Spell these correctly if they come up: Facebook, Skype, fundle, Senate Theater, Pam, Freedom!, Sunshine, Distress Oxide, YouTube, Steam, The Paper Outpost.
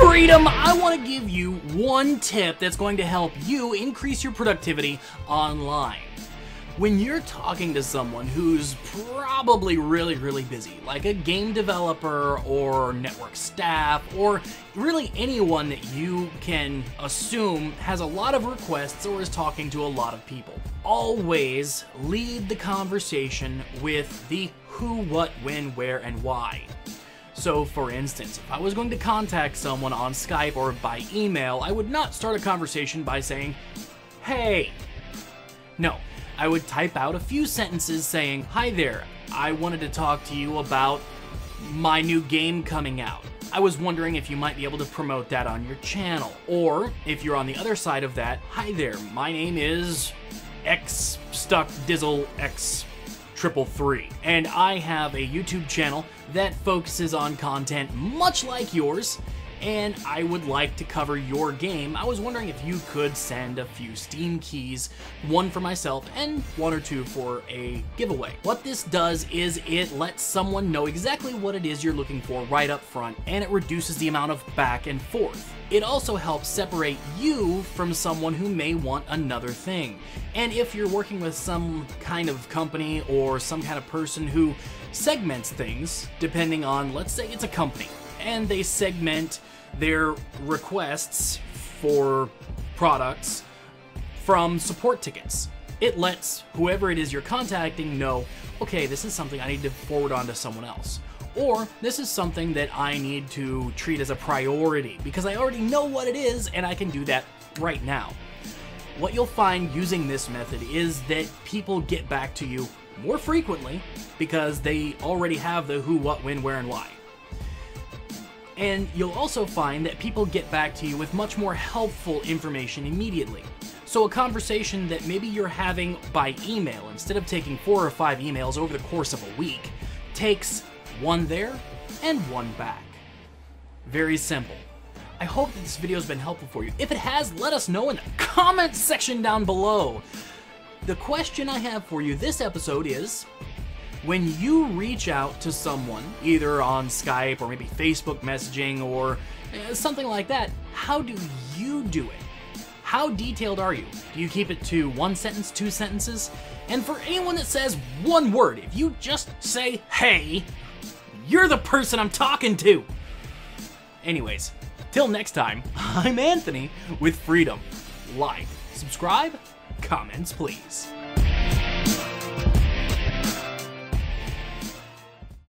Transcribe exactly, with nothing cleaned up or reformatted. freedom, I want to give you one tip that's going to help you increase your productivity online. When you're talking to someone who's probably really, really busy, like a game developer or network staff or really anyone that you can assume has a lot of requests or is talking to a lot of people, always lead the conversation with the who, what, when, where, and why. So, for instance, if I was going to contact someone on Skype or by email, I would not start a conversation by saying, "Hey." No, I would type out a few sentences saying, "Hi there, I wanted to talk to you about my new game coming out. I was wondering if you might be able to promote that on your channel." Or, if you're on the other side of that, "Hi there, my name is X Stuck Dizzle X Triple Three, and I have a YouTube channel that focuses on content much like yours, and I would like to cover your game. I was wondering if you could send a few Steam keys, one for myself and one or two for a giveaway." What this does is it lets someone know exactly what it is you're looking for right up front, and it reduces the amount of back and forth. It also helps separate you from someone who may want another thing. And if you're working with some kind of company or some kind of person who segments things, depending on, let's say it's a company, and they segment their requests for products from support tickets, it lets whoever it is you're contacting know, okay, this is something I need to forward on to someone else. Or, this is something that I need to treat as a priority because I already know what it is and I can do that right now. What you'll find using this method is that people get back to you more frequently because they already have the who, what, when, where, and why. And you'll also find that people get back to you with much more helpful information immediately. So a conversation that maybe you're having by email, instead of taking four or five emails over the course of a week, takes one there and one back. Very simple. I hope that this video has been helpful for you. If it has, let us know in the comment section down below. The question I have for you this episode is, when you reach out to someone, either on Skype or maybe Facebook messaging or something like that, how do you do it? How detailed are you? Do you keep it to one sentence, two sentences? And for anyone that says one word, if you just say, "Hey," you're the person I'm talking to! Anyways, till next time, I'm Anthony with Freedom. Like, subscribe, comments please.